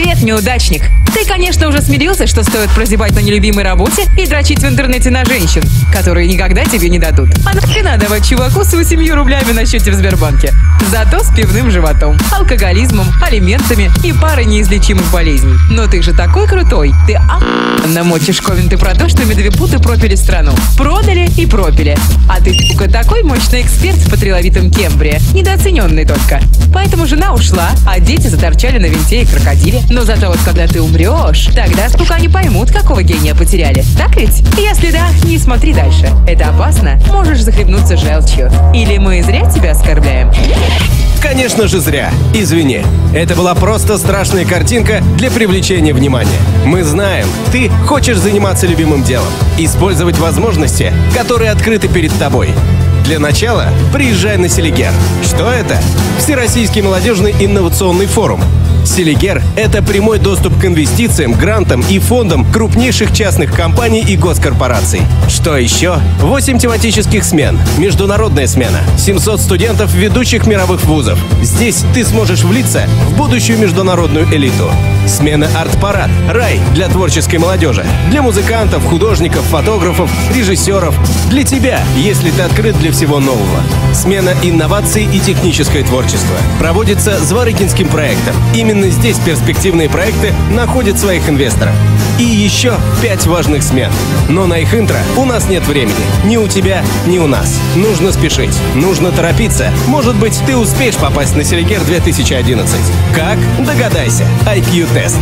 Привет, неудачник! Ты, конечно, уже смирился, что стоит прозябать на нелюбимой работе и дрочить в интернете на женщин, которые никогда тебе не дадут. А нахрена давать чуваку с 8 рублями на счете в Сбербанке? Зато с пивным животом, алкоголизмом, алиментами и парой неизлечимых болезней. Но ты же такой крутой, ты охуенно мочишь коменты про то, что медвепуты пропили страну. Продали и пропили. А ты, сука, такой мощный эксперт в патриловитом кембре, недооцененный только. Поэтому жена ушла, а дети заторчали на винте и крокодиле. Но зато вот когда ты умрешь, тогда, сука, они поймут, какого гения потеряли. Так ведь? Если да, не смотри дальше. Это опасно, можешь захлебнуться желчью. Или мы зря тебя оскорбляем? Конечно же зря. Извини. Это была просто страшная картинка для привлечения внимания. Мы знаем, ты хочешь заниматься любимым делом, использовать возможности, которые открыты перед тобой. Для начала приезжай на Селигер. Что это? Всероссийский молодежный инновационный форум. Селигер – это прямой доступ к инвестициям, грантам и фондам крупнейших частных компаний и госкорпораций. Что еще? 8 тематических смен, международная смена, 700 студентов ведущих мировых вузов. Здесь ты сможешь влиться в будущую международную элиту. Смена «Арт-парад» – рай для творческой молодежи, для музыкантов, художников, фотографов, режиссеров. Для тебя, если ты открыт для всего нового. Смена «Инновации и техническое творчество» проводится Зварыкинским проектом. Именно здесь перспективные проекты находят своих инвесторов. И еще 5 важных смен. Но на их интро у нас нет времени. Ни у тебя, ни у нас. Нужно спешить. Нужно торопиться. Может быть, ты успеешь попасть на Селигер 2011. Как? Догадайся. IQ-тест.